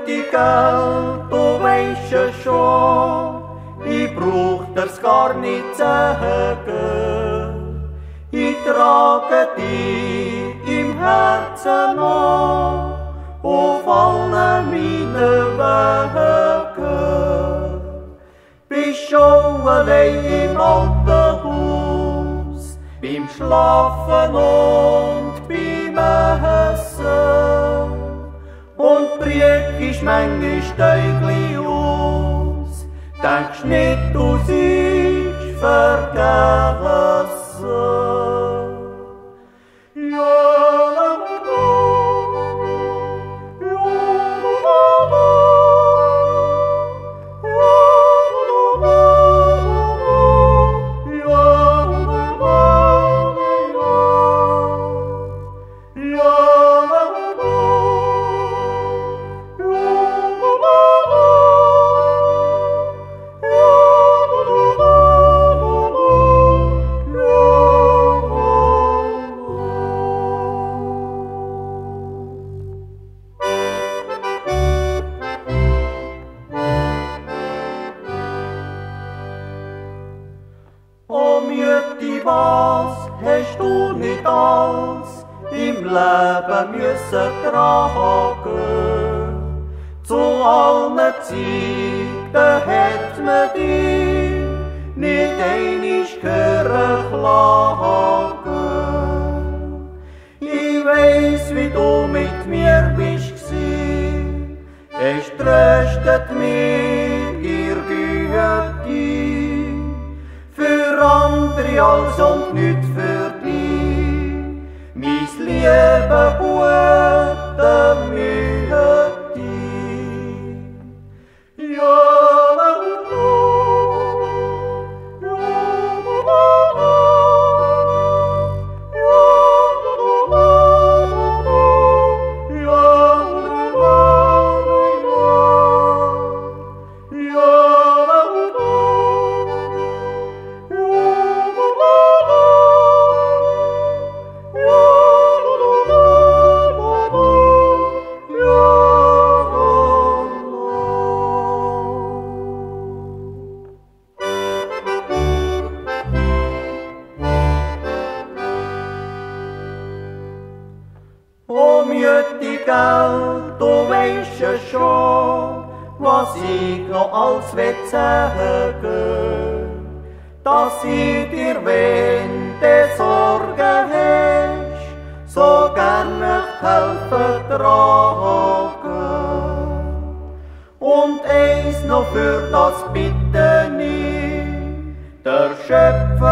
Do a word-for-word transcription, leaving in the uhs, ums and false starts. verticaal, toe weisje sjo, die broeders gar niet zeggen. Die trage die im Herzen noch, auf alle meine Wege. Beschauen wir im alten Haus, beim Schlafen und beim Essen. Und brüch ich manchmal Steigli aus, denkst nicht, du siehst vergessen. Ja. Was hast du nicht alles im Leben müssen tragen? Zu allen Zeiten hat man dich nicht einig gehört klagen. Ich weiss, wie du mit mir bist gewesen, es tröstet mich ihr Güte. Für andere als und nicht für dich, mein Liebe, gute Mühe. Ja. Du weisst ja schon, was ich noch alles will sagen, dass ich dir, wenn du Sorgen hast, so gern möcht helfen tragen. Und eins noch für das bitte nie, der Schöpfer